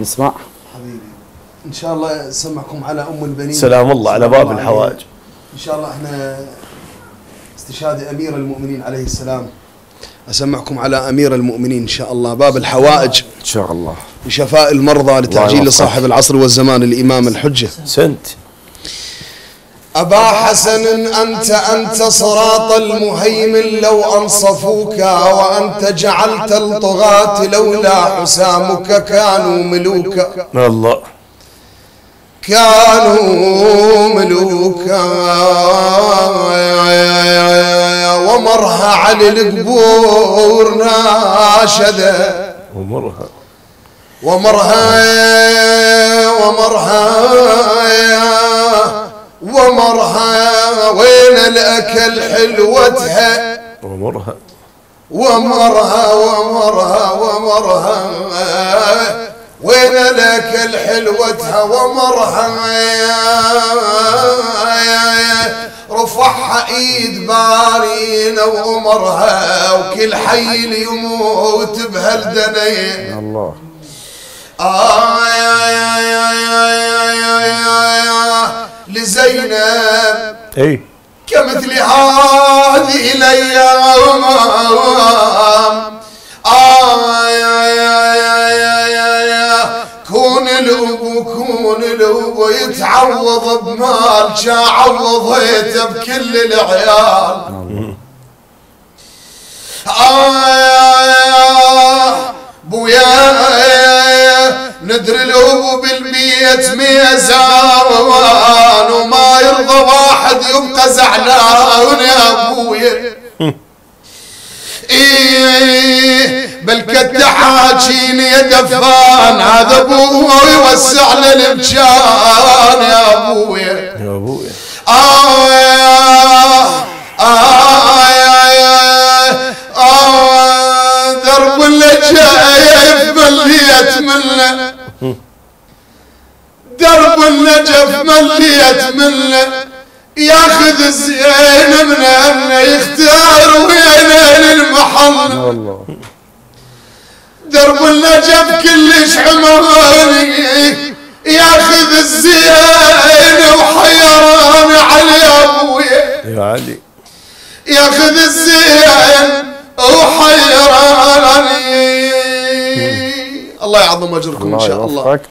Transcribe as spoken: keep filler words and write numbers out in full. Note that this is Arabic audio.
نسمع حبيبي ان شاء الله. سمعكم على ام البنين سلام الله على باب الحوائج. ان شاء الله احنا استشهاد امير المؤمنين عليه السلام. اسمعكم على امير المؤمنين ان شاء الله. باب الحوائج ان شاء الله لشفاء المرضى لتعجيل صاحب العصر والزمان الامام الحجه. سنت أبا حسن أنت أنت صراط المهيمن لو أنصفوك وأنت جعلت الطغاة لولا حسامك كانوا ملوكا الله كانوا ملوكا ومرها على القبور ناشدة ومرها ومرها ومرها ومرها وين الاكل حلوتها ومرها ومرها ومرها ومرها وين الاكل حلوتها ومرها رفعها ايد بارينا وامرها وكل حي ليموت بهالدنيا الله آه يا يا يا يا يا يا يا لزينب اي كمثل هذه الايام آه يا يا يا يا يا كون الابو كون الابو يتعوض بمال شا عوضيته بكل العيال آه يا يا بويا ندري الابو بالبيت ميزان وما يرضى واحد يبقى زعلان يا ابويا. ايه بالكد حاجيني يا دفان هذا ابوي يوسع لي الامكان يا ابويا يا ابويا اه يا اه يا يا اه درب النجف مليت منه درب النجف مليت منه ياخذ الزين من أنه يختار وينين المحل درب النجف كلش حمراني ياخذ الزين وحيران علي ابويا يا علي ياخذ الزين وحيران. الله يعظم اجركم ان شاء الله.